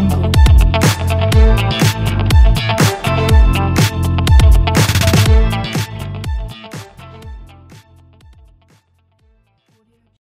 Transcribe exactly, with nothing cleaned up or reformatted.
Rambo.